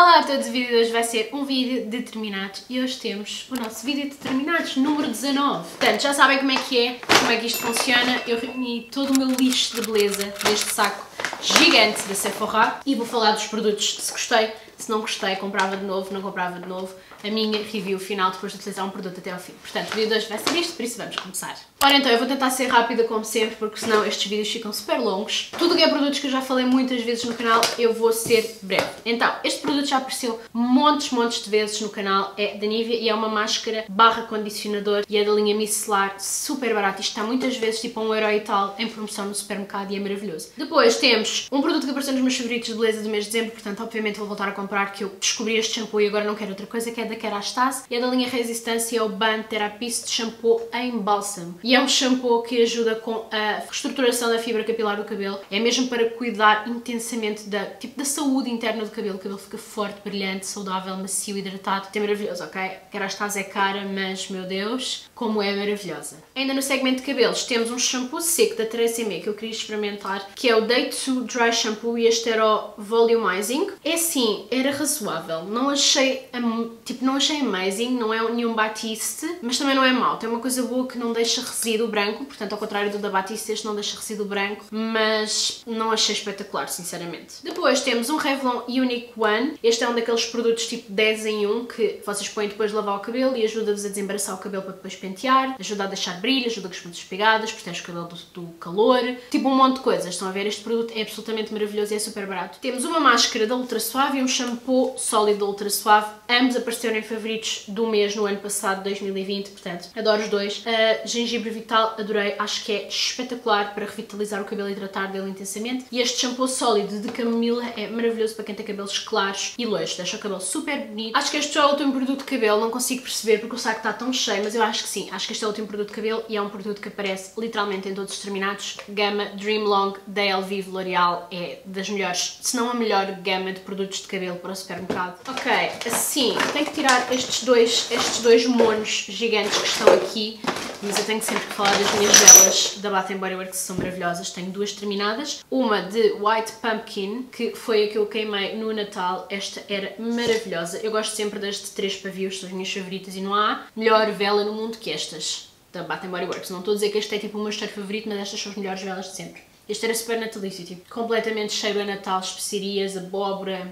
Olá a todos, o vídeo de hoje vai ser um vídeo de terminados e hoje temos o nosso vídeo de terminados número 19. Portanto, já sabem como é que isto funciona. Eu reuni todo o meu lixo de beleza neste saco gigante da Sephora e vou falar dos produtos, se gostei, se não gostei, comprava de novo, não comprava de novo, a minha review final depois de utilizar um produto até ao fim. Portanto, o vídeo de hoje vai ser isto, por isso vamos começar. Ora então, eu vou tentar ser rápida como sempre, porque senão estes vídeos ficam super longos. Tudo que é produtos que eu já falei muitas vezes no canal, eu vou ser breve. Então, este produto já apareceu montes de vezes no canal, é da Nivea e é uma máscara barra condicionador e é da linha micelar, super barato. Isto está muitas vezes tipo a €1 e tal em promoção no supermercado e é maravilhoso. Depois temos um produto que apareceu nos meus favoritos de beleza do mês de dezembro, portanto obviamente vou voltar a comprar, que eu descobri este shampoo e agora não quero outra coisa, que é da Kerastase e é da linha Resistância, é o Bain Therapiste shampoo em bálsamo. E é um shampoo que ajuda com a reestruturação da fibra capilar do cabelo, é mesmo para cuidar intensamente da, tipo, da saúde interna do cabelo, o cabelo fica forte, brilhante, saudável, macio, hidratado, é maravilhoso, ok? Kerastase é cara, mas meu Deus, como é maravilhosa. Ainda no segmento de cabelos temos um shampoo seco da TRESemmé que eu queria experimentar, que é o Day 2 Dry Shampoo e este era o Volumizing. É sim, era razoável, não achei, tipo, não achei amazing, não é nenhum Batiste, mas também não é mau, tem uma coisa boa que não deixa resíduo branco, portanto ao contrário do da Batiste este não deixa resíduo branco, mas não achei espetacular, sinceramente. Depois temos um Revlon UniqOne, este é um daqueles produtos tipo 10 em 1 que vocês põem depois de lavar o cabelo e ajuda-vos a desembaraçar o cabelo para depois pentear, ajuda a deixar brilho, ajuda com as pontas pegadas, protege o cabelo do calor, tipo um monte de coisas, estão a ver? Este produto é absolutamente maravilhoso e é super barato. Temos uma máscara da Ultra Suave e um shampoo sólido da Ultra Suave, ambos apareceram em favoritos do mês no ano passado, 2020, portanto adoro os dois. A gengibre vital adorei, acho que é espetacular para revitalizar o cabelo e hidratar dele intensamente, e este shampoo sólido de camomila é maravilhoso para quem tem cabelos claros e loiros, deixa o cabelo super bonito. Acho que este é o último produto de cabelo, não consigo perceber porque o saco está tão cheio, mas eu acho que sim, acho que este é o último produto de cabelo e é um produto que aparece literalmente em todos os terminados. Gama Dream Long da Elvive L'Oreal é das melhores, se não a melhor gama de produtos de cabelo para o supermercado. Ok, assim, tenho que tirar estes dois monos gigantes que estão aqui, mas eu tenho sempre que falar das minhas velas da Bath & Body Works, que são maravilhosas. Tenho duas terminadas, uma de White Pumpkin, que foi a que eu queimei no Natal, esta era maravilhosa. Eu gosto sempre das de 3 pavios, são as minhas favoritas e não há melhor vela no mundo que estas da Bath & Body Works. Não estou a dizer que este é tipo o meu cheiro favorito, mas estas são as melhores velas de sempre. Este era super natalício, tipo, completamente cheiro a Natal, especiarias, abóbora,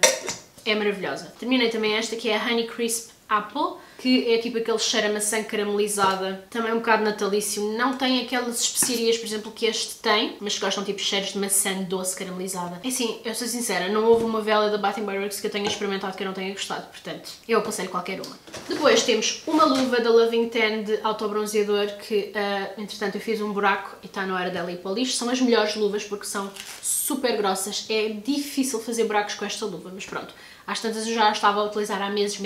é maravilhosa. Terminei também esta que é a Honey Crisp Apple, que é tipo aquele cheiro a maçã caramelizada, também um bocado natalício, não tem aquelas especiarias, por exemplo, que este tem, mas que gostam tipo cheiros de maçã doce caramelizada. É assim, eu sou sincera, não houve uma vela da Bath & Body Works que eu tenha experimentado que eu não tenha gostado, portanto, eu aconselho qualquer uma. Depois temos uma luva da Loving Tan de autobronzeador que, entretanto, eu fiz um buraco e está na hora dela ir para o lixo. São as melhores luvas porque são super grossas, é difícil fazer buracos com esta luva, mas pronto. Às tantas eu já a estava a utilizar há meses,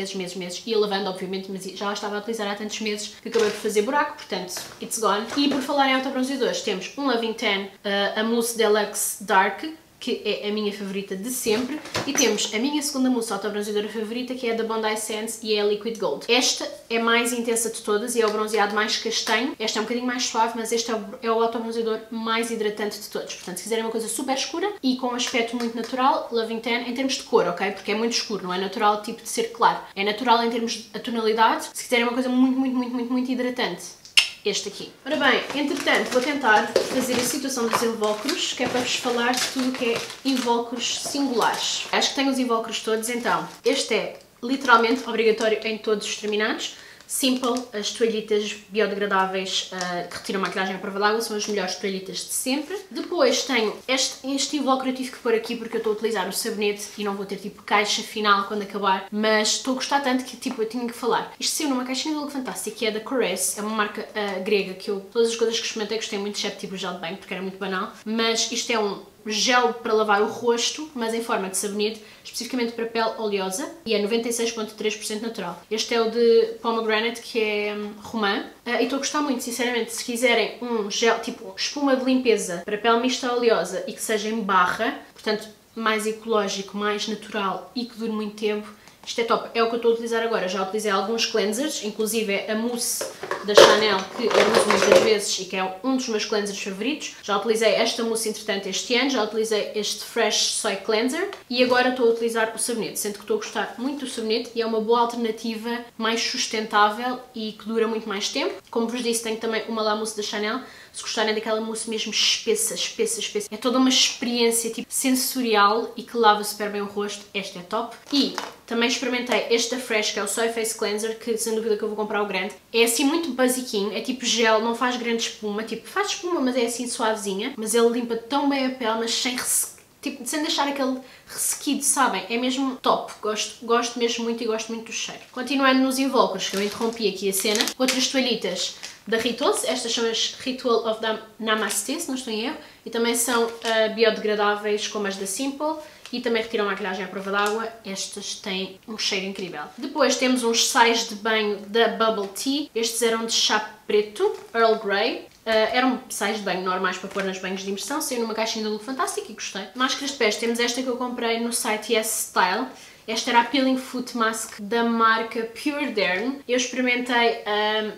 ia lavando obviamente, mas já a estava a utilizar há tantos meses que acabei por fazer buraco, portanto, it's gone. E por falar em autobronzeadores, temos um Loving Tan, a Mousse Deluxe Dark, que é a minha favorita de sempre, e temos a minha segunda mousse autobronzeadora favorita, que é a da Bondi Sands e é a Liquid Gold. Esta é mais intensa de todas e é o bronzeado mais castanho, esta é um bocadinho mais suave, mas este é o autobronzeador mais hidratante de todos. Portanto, se quiserem uma coisa super escura e com um aspecto muito natural, Loving Tan em termos de cor, ok? Porque é muito escuro, não é natural tipo de ser claro, é natural em termos de tonalidade, se quiserem uma coisa muito hidratante, este aqui. Ora bem, entretanto vou tentar fazer a situação dos invólucros, que é para vos falar de tudo o que é invólucros singulares. Acho que tenho os invólucros todos, então este é literalmente obrigatório em todos os terminados. Simple, as toalhitas biodegradáveis que retiram a maquilhagem à prova d'água, são as melhores toalhitas de sempre. Depois tenho este invólucro, eu tive que pôr aqui porque eu estou a utilizar o sabonete e não vou ter tipo caixa final quando acabar, mas estou a gostar tanto que tipo eu tinha que falar. Isto saiu numa caixinha do Look Fantastic, que é da Caress, é uma marca grega que eu, todas as coisas que experimentei, gostei muito, excepto tipo gel de banho, porque era muito banal, mas isto é um gel para lavar o rosto, mas em forma de sabonete, especificamente para pele oleosa, e é 96,3% natural. Este é o de pomegranate, que é romã, e estou a gostar muito, sinceramente. Se quiserem um gel, tipo espuma de limpeza para pele mista oleosa e que seja em barra, portanto mais ecológico, mais natural e que dure muito tempo. Isto é top, é o que eu estou a utilizar agora. Já utilizei alguns cleansers, inclusive a mousse da Chanel, que eu uso muitas vezes e que é um dos meus cleansers favoritos. Já utilizei esta mousse, entretanto, este ano. Já utilizei este Fresh Soy Cleanser e agora estou a utilizar o sabonete. Sinto que estou a gostar muito do sabonete e é uma boa alternativa mais sustentável e que dura muito mais tempo. Como vos disse, tenho também uma La Mousse da Chanel. Se gostarem daquela mousse mesmo espessa, espessa, espessa, é toda uma experiência tipo sensorial e que lava super bem o rosto, esta é top. E também experimentei esta Fresh, que é o Soy Face Cleanser, que sem dúvida que eu vou comprar o grande. É assim muito basiquinho, é tipo gel, não faz grande espuma, tipo faz espuma, mas é assim suavezinha, mas ele limpa tão bem a pele, mas sem ressecar. Tipo, sem deixar aquele ressequido, sabem? É mesmo top. Gosto mesmo muito e gosto muito do cheiro. Continuando nos invólucros, que eu interrompi aqui a cena. Outras toalhitas da Rituals. Estas são as Ritual of Namaste, se não estou em erro. E também são biodegradáveis, como as da Simple. E também retiram maquilhagem à prova d'água. Estas têm um cheiro incrível. Depois temos uns sais de banho da Bubble Tea. Estes eram de chá preto, Earl Grey. Eram sais de banho normais para pôr nos banhos de imersão, saiu numa caixinha do Look Fantastic e gostei. Máscaras de pés, temos esta que eu comprei no site Yes Style. Esta era a Peeling Foot Mask da marca Pure Derm. Eu experimentei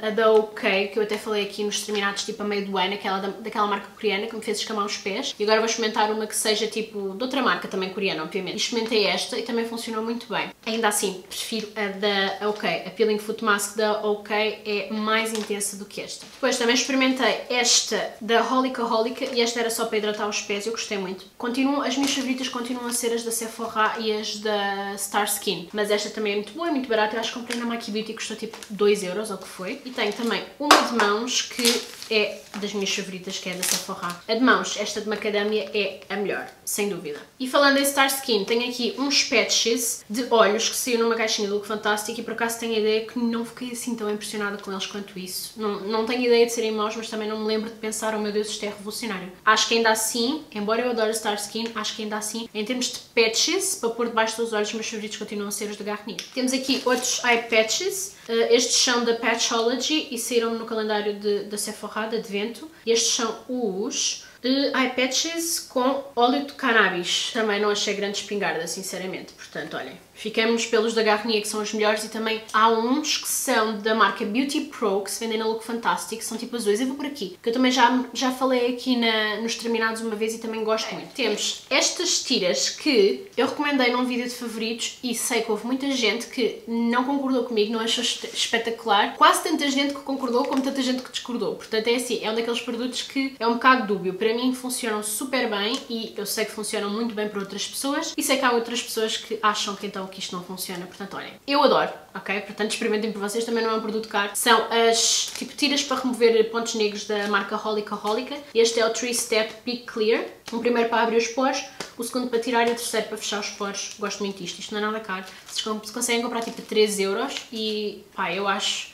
a da OK, que eu até falei aqui nos terminados tipo a meio do ano, aquela daquela marca coreana que me fez escamar os pés. E agora vou experimentar uma que seja tipo de outra marca também coreana, obviamente. E experimentei esta e também funcionou muito bem. Ainda assim, prefiro a da OK. A Peeling Foot Mask da OK é mais intensa do que esta. Depois também experimentei esta da Holika e esta era só para hidratar os pés e eu gostei muito. As minhas favoritas continuam a ser as da Sephora e as da Starskin, mas esta também é muito boa e muito barata. Eu acho que comprei na MAC e custou tipo 2€ ou o que foi. E tenho também uma de mãos que é das minhas favoritas, que é da Sephora. A de mãos, esta de macadâmia, é a melhor, sem dúvida. E falando em Starskin, tenho aqui uns patches de olhos que saiu numa caixinha do Look Fantastic e por acaso tenho a ideia que não fiquei assim tão impressionada com eles quanto isso. Não tenho ideia de serem maus, mas também não me lembro de pensar, oh meu Deus, isto é revolucionário. Acho que ainda assim, embora eu adore Starskin, acho que ainda assim, em termos de patches, para pôr debaixo dos olhos, meus favoritos continuam a ser os de Garnier. Temos aqui outros eye patches. Estes são da Patchology e saíram no calendário da Sephora, de Advento. Estes são os eye patches com óleo de cannabis. Também não achei grande espingarda, sinceramente. Portanto, olhem, ficamos pelos da Garnier, que são os melhores, e também há uns que são da marca Beauty Pro, que se vendem na Look Fantastic, que são tipo azuis. Eu vou por aqui, que eu também já falei aqui nos terminados uma vez e também gosto muito. Temos estas tiras que eu recomendei num vídeo de favoritos e sei que houve muita gente que não concordou comigo, não achou espetacular. Quase tanta gente que concordou como tanta gente que discordou. Portanto, é assim, é um daqueles produtos que é um bocado dúbio. Para mim funcionam super bem e eu sei que funcionam muito bem para outras pessoas e sei que há outras pessoas que acham que então que isto não funciona, portanto olhem, eu adoro, ok? Portanto experimentem por vocês, também não é um produto caro. São as tipo tiras para remover pontos negros da marca Holika. Este é o 3-Step Peak Clear, um primeiro para abrir os poros, o segundo para tirar e o terceiro para fechar os poros. Gosto muito disto, isto não é nada caro, vocês conseguem comprar tipo 3€ e pá, eu acho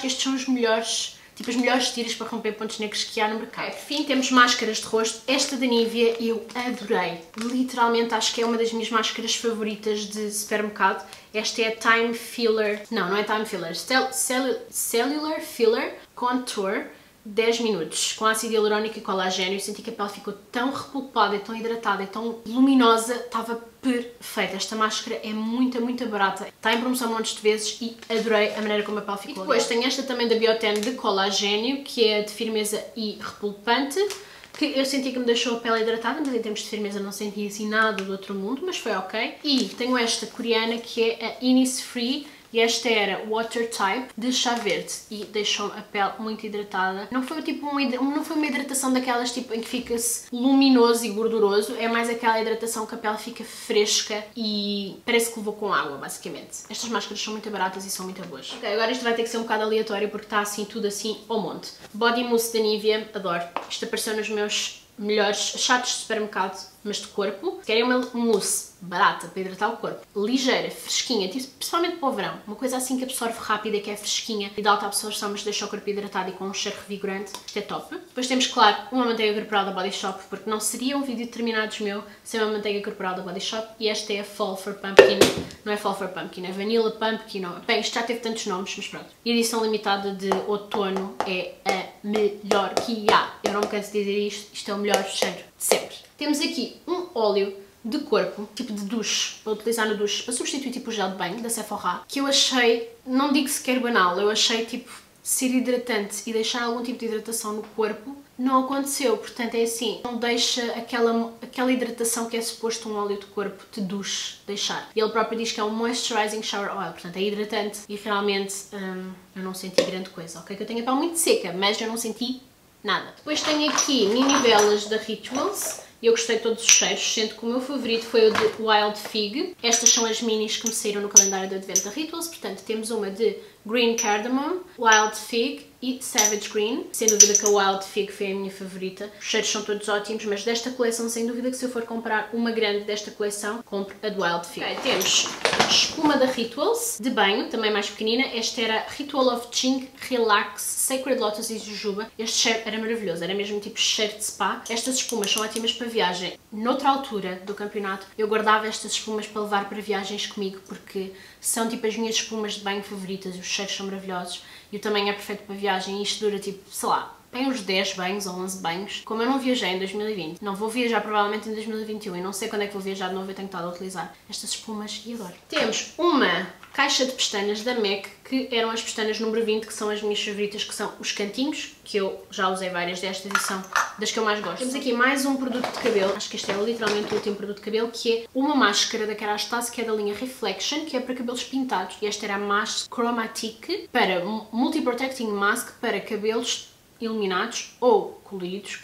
que estes são os melhores. Tipo as melhores tiras para romper pontos negros que há no mercado. Por fim, temos máscaras de rosto. Esta da Nivea eu adorei. Literalmente acho que é uma das minhas máscaras favoritas de supermercado. Esta é a Time Filler... Não é Time Filler. Cellular Filler Contour. 10 minutos, com ácido hialurónico e colagênio. Eu senti que a pele ficou tão repulpada e tão hidratada e tão luminosa, estava perfeita. Esta máscara é muito barata, está em promoção montes de vezes e adorei a maneira como a pele ficou. E depois tenho esta também da Bioten de colagênio, que é de firmeza e repulpante, que eu senti que me deixou a pele hidratada, mas em termos de firmeza não senti assim nada do outro mundo, mas foi ok. E tenho esta coreana que é a Innisfree. E esta era Water Type de chá verde e deixou a pele muito hidratada. Não foi tipo não foi uma hidratação daquelas tipo em que fica-se luminoso e gorduroso, é mais aquela hidratação que a pele fica fresca e parece que levou com água, basicamente. Estas máscaras são muito baratas e são muito boas. Ok, agora isto vai ter que ser um bocado aleatório porque está assim tudo assim ao monte. Body Mousse da Nivea, adoro. Isto apareceu nos meus melhores chatos de supermercado, mas de corpo. Querem uma mousse barata para hidratar o corpo, ligeira, fresquinha, tipo, principalmente para o verão, uma coisa assim que absorve rápida, que é fresquinha e de alta absorção, mas deixa o corpo hidratado e com um cheiro revigorante. Isto é top. Depois temos, claro, uma manteiga corporal da Body Shop, porque não seria um vídeo terminado meu sem uma manteiga corporal da Body Shop, e esta é a Fall for Pumpkin, não é Fall for Pumpkin, é Vanilla Pumpkin. Bem, isto já teve tantos nomes, mas pronto. Edição limitada de outono, é a melhor que há. Eu não me canso de dizer isto, isto é o melhor cheiro de sempre. Temos aqui um óleo de corpo, tipo de douche, para utilizar no douche, para substituir tipo o gel de banho da Sephora, que eu achei, não digo sequer banal, eu achei tipo ser hidratante e deixar algum tipo de hidratação no corpo, não aconteceu. Portanto é assim, não deixa aquela hidratação que é suposto um óleo de corpo de douche deixar. Ele próprio diz que é um moisturizing shower oil, portanto é hidratante e finalmente eu não senti grande coisa, ok? Que eu tenho a pele muito seca, mas eu não senti nada. Depois tenho aqui mini velas da Rituals. Eu gostei de todos os cheiros, sendo que o meu favorito foi o de Wild Fig. Estas são as minis que me saíram no calendário do advento da Rituals. Portanto, temos uma de Green Cardamom, Wild Fig e Savage Green. Sem dúvida que a Wild Fig foi a minha favorita. Os cheiros são todos ótimos, mas desta coleção, sem dúvida que se eu for comprar uma grande desta coleção, compro a de Wild Fig. Okay, temos espuma da Rituals, de banho, também mais pequenina. Esta era Ritual of Ching, Relax, Sacred Lotus e Jujuba. Este cheiro era maravilhoso, era mesmo tipo cheiro de spa. Estas espumas são ótimas para viagem. Noutra altura do campeonato, eu guardava estas espumas para levar para viagens comigo, porque são tipo as minhas espumas de banho favoritas. Os cheiros são maravilhosos e o tamanho é perfeito para viagem. E isto dura tipo, sei lá, tem uns 10 banhos ou 11 banhos. Como eu não viajei em 2020, não vou viajar provavelmente em 2021 e não sei quando é que vou viajar de novo, eu tenho estado a utilizar estas espumas e adoro. Temos uma caixa de pestanas da MAC, que eram as pestanas número 20, que são as minhas favoritas, que são os cantinhos, que eu já usei várias destas e são das que eu mais gosto. Temos aqui mais um produto de cabelo, acho que este é literalmente o último produto de cabelo, que é uma máscara da Kerastase, que é da linha Reflection, que é para cabelos pintados. E esta era a Mask Chromatic, para Multi-Protecting Mask para cabelos iluminados ou coloridos.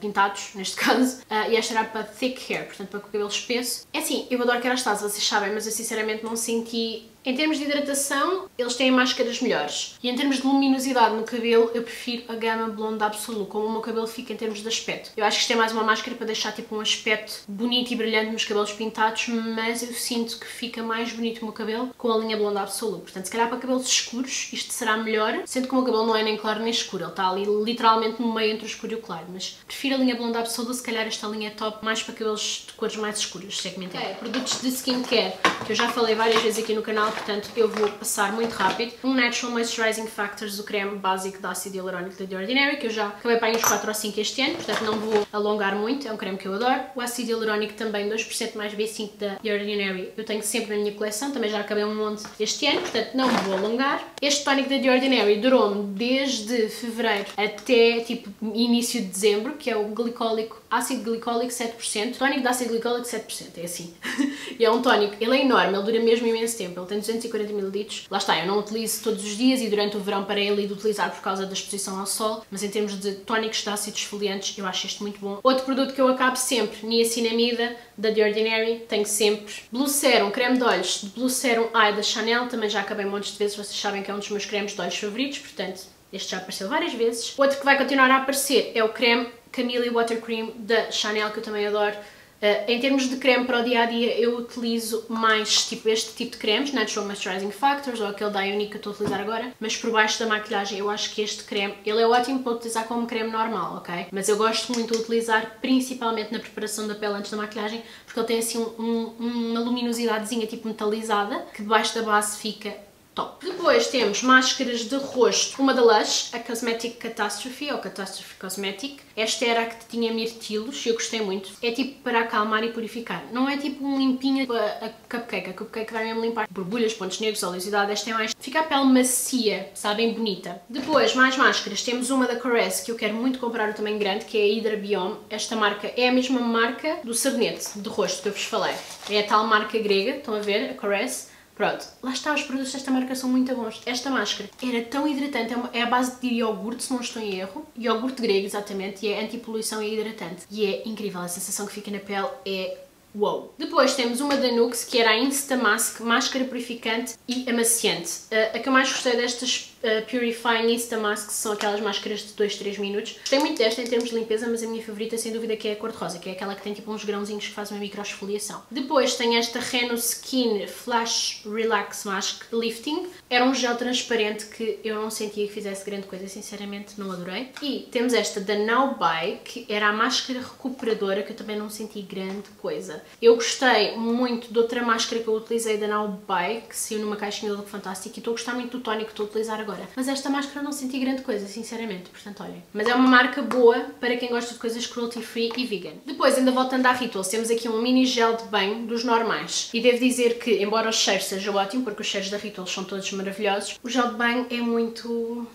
Pintados, neste caso, e esta era para thick hair, portanto para o cabelo espesso. É assim, eu adoro Kerastase, vocês sabem, mas eu sinceramente não senti... Em termos de hidratação, eles têm máscaras melhores. E em termos de luminosidade no cabelo, eu prefiro a gama Blonde da Absolu, como o meu cabelo fica em termos de aspecto. Eu acho que isto é mais uma máscara para deixar tipo um aspecto bonito e brilhante nos cabelos pintados, mas eu sinto que fica mais bonito o meu cabelo com a linha Blonde da Absolu. Portanto, se calhar para cabelos escuros isto será melhor, sendo que o meu cabelo não é nem claro nem escuro, ele está ali literalmente no meio entre o escuro e o claro, mas prefiro a linha Blonde da Absolu, se calhar esta linha é top, mais para cabelos de cores mais escuras, se é que me entendem. Produtos de skincare, que eu já falei várias vezes aqui no canal, portanto eu vou passar muito rápido. Um Natural Moisturizing Factors, o creme básico de ácido hialurónico da The Ordinary, que eu já acabei para uns 4 ou 5 este ano, portanto não vou alongar muito, é um creme que eu adoro. O ácido hialurónico também 2% mais B5 da The Ordinary, eu tenho sempre na minha coleção, também já acabei um monte este ano, portanto não vou alongar. Este tónico da The Ordinary durou-me desde fevereiro até tipo início de dezembro, que é o glicólico, ácido glicólico 7%, tónico de ácido glicólico 7%, é assim. E é um tónico, ele é enorme, ele dura mesmo imenso tempo, ele tem 240 ml. Lá está, eu não utilizo todos os dias e durante o verão parei ali de utilizar por causa da exposição ao sol, mas em termos de tónicos de ácidos esfoliantes, eu acho este muito bom. Outro produto que eu acabo sempre, niacinamida da The Ordinary, tenho sempre. Blue Serum, creme de olhos de Blue Serum Eye da Chanel, também já acabei um monte de vezes, vocês sabem que é um dos meus cremes de olhos favoritos, portanto este já apareceu várias vezes. Outro que vai continuar a aparecer é o creme Camille Water Cream da Chanel, que eu também adoro. Em termos de creme para o dia-a-dia, eu utilizo mais tipo este tipo de cremes, Natural Moisturizing Factors ou aquele da Ionic que eu estou a utilizar agora, mas por baixo da maquilhagem eu acho que este creme, ele é ótimo para utilizar como creme normal, ok? Mas eu gosto muito de utilizar principalmente na preparação da pele antes da maquilhagem, porque ele tem assim uma luminosidade tipo metalizada, que debaixo da base fica top. Depois temos máscaras de rosto, uma da Lush, a Cosmetic Catastrophe ou Catastrophe Cosmetic. Esta era a que tinha mirtilos e eu gostei muito. É tipo para acalmar e purificar. Não é tipo um limpinho a cupcake. A cupcake vai mesmo limpar borbulhas, pontos negros, oleosidade. Esta é mais... Fica a pele macia, sabem? Bonita. Depois, mais máscaras. Temos uma da Caress que eu quero muito comprar o tamanho grande, que é a Hydra Biome. Esta marca é a mesma marca do sabonete de rosto que eu vos falei. É a tal marca grega, estão a ver? A Caress. Pronto, lá está, os produtos desta marca são muito bons. Esta máscara era tão hidratante, é a base de iogurte, se não estou em erro, iogurte grego, exatamente, e é antipoluição e hidratante. E é incrível, a sensação que fica na pele é wow. Depois temos uma da NYX, que era a Insta Mask, máscara purificante e amaciante. A que eu mais gostei destas Purifying Insta Masks são aquelas máscaras de 2-3 minutos. Gostei muito desta em termos de limpeza, mas a minha favorita sem dúvida que é a cor-de-rosa, que é aquela que tem tipo uns grãozinhos que faz uma microesfoliação. Depois tem esta Reno Skin Flash Relax Mask Lifting. Era um gel transparente que eu não sentia que fizesse grande coisa, sinceramente não adorei. E temos esta da Now By, que era a máscara recuperadora, que eu também não senti grande coisa. Eu gostei muito de outra máscara que eu utilizei da Now By, que saiu numa caixinha do Look Fantastic, e estou a gostar muito do tónico que estou a utilizar agora. agora. Mas esta máscara não senti grande coisa, sinceramente, portanto olhem. Mas é uma marca boa para quem gosta de coisas cruelty free e vegan. Depois, ainda voltando à Rituals, temos aqui um mini gel de banho dos normais. E devo dizer que, embora o cheiro seja ótimo, porque os cheiros da Rituals são todos maravilhosos, o gel de banho é muito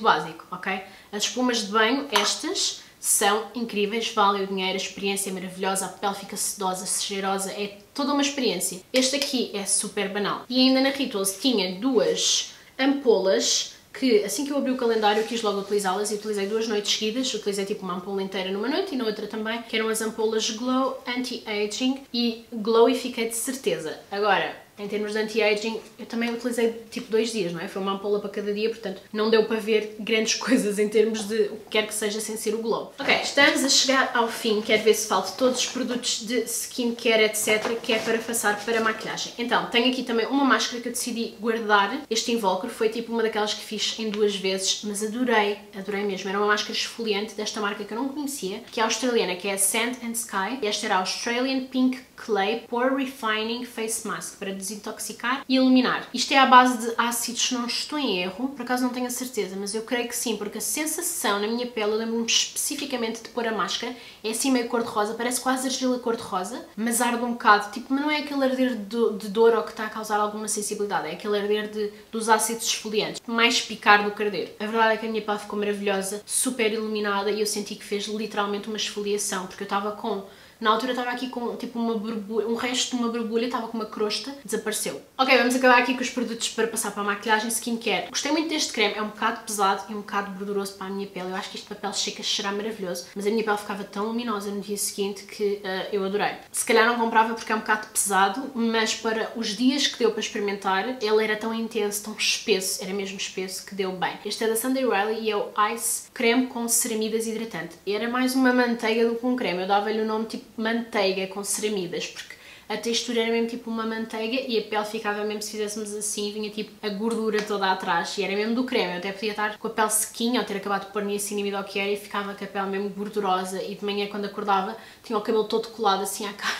básico, ok? As espumas de banho, estas, são incríveis, valem o dinheiro, a experiência é maravilhosa, a pele fica sedosa, cheirosa, é toda uma experiência. Este aqui é super banal. E ainda na Rituals tinha duas ampolas que assim que eu abri o calendário quis logo utilizá-las e utilizei 2 noites seguidas, utilizei tipo uma ampola inteira numa noite e na outra também, que eram as ampolas Glow Anti-Aging e Glowifiquei de certeza. Agora, em termos de anti-aging, eu também utilizei tipo 2 dias, não é? Foi uma ampola para cada dia, portanto não deu para ver grandes coisas em termos de o que quer que seja sem ser o glow. Ok, estamos a chegar ao fim, quero ver se falo de todos os produtos de skincare, etc, que é para passar para a maquilhagem. Então, tenho aqui também uma máscara que eu decidi guardar, este invólucro, foi tipo uma daquelas que fiz em 2 vezes, mas adorei, adorei mesmo. Era uma máscara esfoliante desta marca que eu não conhecia, que é australiana, que é a Sand and Sky, e esta era a Australian Pink Clay Pore Refining Face Mask, para desintoxicar e iluminar. Isto é à base de ácidos, se não estou em erro, por acaso não tenho a certeza, mas eu creio que sim, porque a sensação na minha pele, eu lembro-me especificamente de pôr a máscara, é assim meio cor-de-rosa, parece quase argila cor-de-rosa, mas arde um bocado, tipo, mas não é aquele arder de dor ou que está a causar alguma sensibilidade, é aquele arder dos ácidos esfoliantes, mais picar do que arder. A verdade é que a minha pele ficou maravilhosa, super iluminada, e eu senti que fez literalmente uma esfoliação, porque eu estava com... Na altura estava aqui com tipo uma borbulha, um resto de uma borbulha, estava com uma crosta, desapareceu. Ok, vamos acabar aqui com os produtos para passar para a maquilhagem skincare. Gostei muito deste creme, é um bocado pesado e um bocado gorduroso para a minha pele. Eu acho que este papel seca cheirá maravilhoso, mas a minha pele ficava tão luminosa no dia seguinte que eu adorei. Se calhar não comprava porque é um bocado pesado, mas para os dias que deu para experimentar, ele era tão intenso, tão espesso, era mesmo espesso, que deu bem. Este é da Sunday Riley e é o Ice Creme com ceramidas hidratante. Era mais uma manteiga do que um creme, eu dava-lhe o nome tipo manteiga com ceramidas, porque a textura era mesmo tipo uma manteiga e a pele ficava mesmo, se fizéssemos assim, vinha tipo a gordura toda atrás e era mesmo do creme. Eu até podia estar com a pele sequinha ou ter acabado de pôr niacinamida ou o que era e ficava com a pele mesmo gordurosa e de manhã quando acordava tinha o cabelo todo colado assim à cara,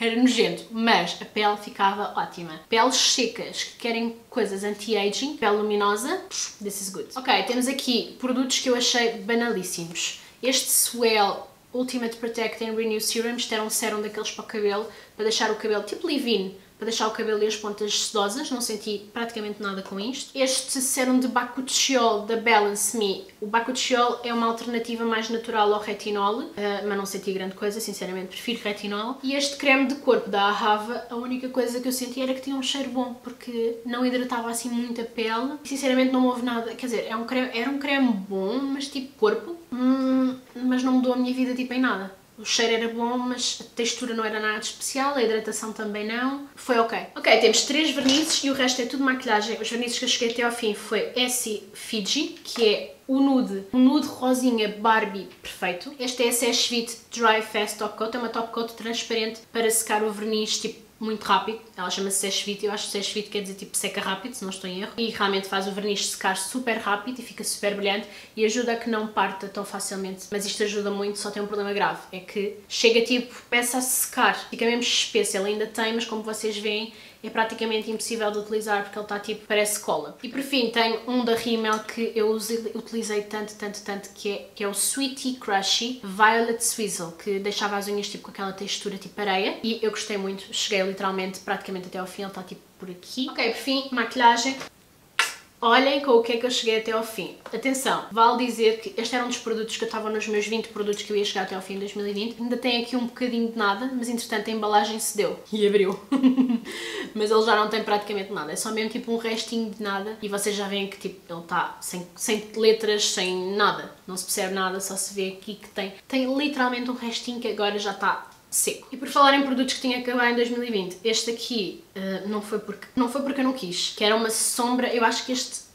era nojento, mas a pele ficava ótima. Peles secas que querem coisas anti-aging, pele luminosa, this is good. Ok, temos aqui produtos que eu achei banalíssimos. Este Swell Ultimate Protect and Renew Serum, isto era um sérum daqueles para o cabelo, para deixar o cabelo tipo leave-in, para deixar o cabelo e as pontas sedosas, não senti praticamente nada com isto. Este sérum de Bakuchiol da Balance Me, o Bakuchiol é uma alternativa mais natural ao retinol, mas não senti grande coisa, sinceramente prefiro retinol. E este creme de corpo da Ahava, a única coisa que eu senti era que tinha um cheiro bom, porque não hidratava assim muito a pele, sinceramente não houve nada, quer dizer, era um creme bom, mas tipo corpo, mas não mudou a minha vida tipo em nada. O cheiro era bom, mas a textura não era nada especial, a hidratação também não, foi ok. Ok, temos 3 vernizes e o resto é tudo maquilhagem. Os vernizes que eu cheguei até ao fim foi Essie Fiji, que é o nude rosinha Barbie perfeito. Este é a Sash Vit Dry Fast Top Coat, é uma top coat transparente para secar o verniz tipo muito rápido, ela chama-se Sash Vit, eu acho que Sash Vit quer dizer tipo seca rápido, se não estou em erro, e realmente faz o verniz secar super rápido e fica super brilhante e ajuda a que não parta tão facilmente, mas isto ajuda muito, só tem um problema grave, é que chega tipo, peça a secar, fica mesmo espesso, ele ainda tem, mas como vocês veem, é praticamente impossível de utilizar porque ele está tipo, parece cola. E por fim tenho um da Rimmel que eu utilizei tanto, que é o Sweetie Crushy Violet Swizzle, que deixava as unhas tipo com aquela textura tipo areia e eu gostei muito, cheguei literalmente praticamente até ao fim, ele está tipo por aqui. Ok, por fim, maquilhagem. Olhem com o que é que eu cheguei até ao fim. Atenção, vale dizer que este era um dos produtos que eu estava nos meus 20 produtos que eu ia chegar até ao fim de 2020. Ainda tem aqui um bocadinho de nada, mas entretanto a embalagem cedeu e abriu. Mas ele já não tem praticamente nada, é só mesmo tipo um restinho de nada e vocês já veem que tipo ele está sem letras, sem nada. Não se percebe nada, só se vê aqui que tem literalmente um restinho que agora já está seco. E por falar em produtos que tinha que acabar em 2020, este aqui não foi porque eu não quis, que era uma sombra, eu acho que este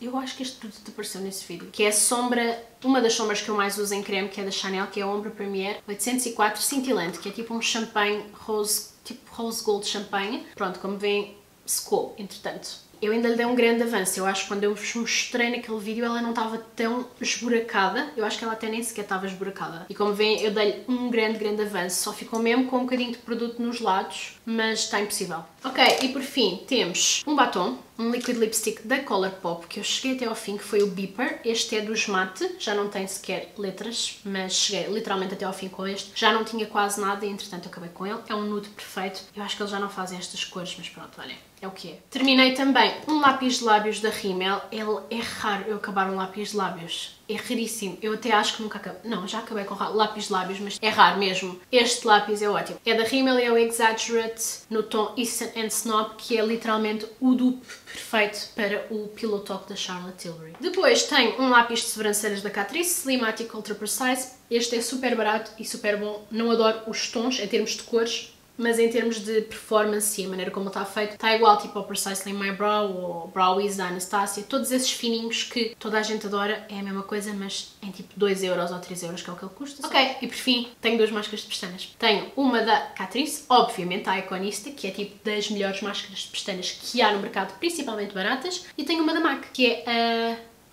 produto apareceu nesse vídeo, que é a sombra, uma das sombras que eu mais uso em creme, que é da Chanel, que é a Ombre Premier 804 cintilante, que é tipo um champanhe rose, tipo rose gold champanhe. Pronto, como veem, secou, entretanto. eu ainda lhe dei um grande avanço. Eu acho que quando eu vos mostrei naquele vídeo ela não estava tão esburacada. Eu acho que ela até nem sequer estava esburacada. E como veem, eu dei-lhe um grande avanço. Só ficou mesmo com um bocadinho de produto nos lados, mas está impossível. Ok, e por fim temos um batom, um liquid lipstick da Colourpop, que eu cheguei até ao fim, que foi o Beeper. Este é dos matte, já não tem sequer letras, mas cheguei literalmente até ao fim com este. Já não tinha quase nada e entretanto eu acabei com ele. É um nude perfeito. Eu acho que eles já não fazem estas cores, mas pronto, olhem, é o que é. Terminei também um lápis de lábios da Rimmel. Ele é raro eu acabar um lápis de lábios. É raríssimo. Eu até acho que nunca acabei... Não, já acabei com lápis de lábios, mas é raro mesmo. Este lápis é ótimo. É da Rimmel e é o Exaggerate no tom Easton and Snob, que é literalmente o dupe perfeito para o Pillow Talk da Charlotte Tilbury. Depois tenho um lápis de sobrancelhas da Catrice, Slimatic Ultra Precise. Este é super barato e super bom. Não adoro os tons em termos de cores, mas em termos de performance e a maneira como está feito, está igual tipo ao Precisely My Brow ou Brow Ease da Anastasia. Todos esses fininhos que toda a gente adora, é a mesma coisa, mas em tipo 2€ ou 3€, que é o que ele custa. Ok, e por fim, tenho duas máscaras de pestanas. Tenho uma da Catrice, obviamente a Iconista, que é tipo das melhores máscaras de pestanas que há no mercado, principalmente baratas. E tenho uma da MAC, que é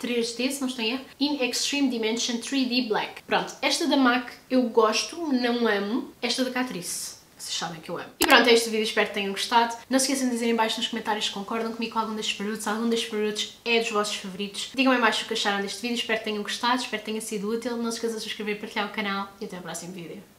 a 3D, se não estou em erro, In Extreme Dimension 3D Black. Pronto, esta da MAC eu gosto, não amo. Esta da Catrice, vocês sabem que eu amo. E pronto, é este vídeo, espero que tenham gostado. Não se esqueçam de dizer em baixo nos comentários se concordam comigo com algum destes produtos, é dos vossos favoritos. Digam em baixo o que acharam deste vídeo, espero que tenham gostado, espero que tenha sido útil. Não se esqueçam de subscrever e partilhar o canal e até ao próximo vídeo.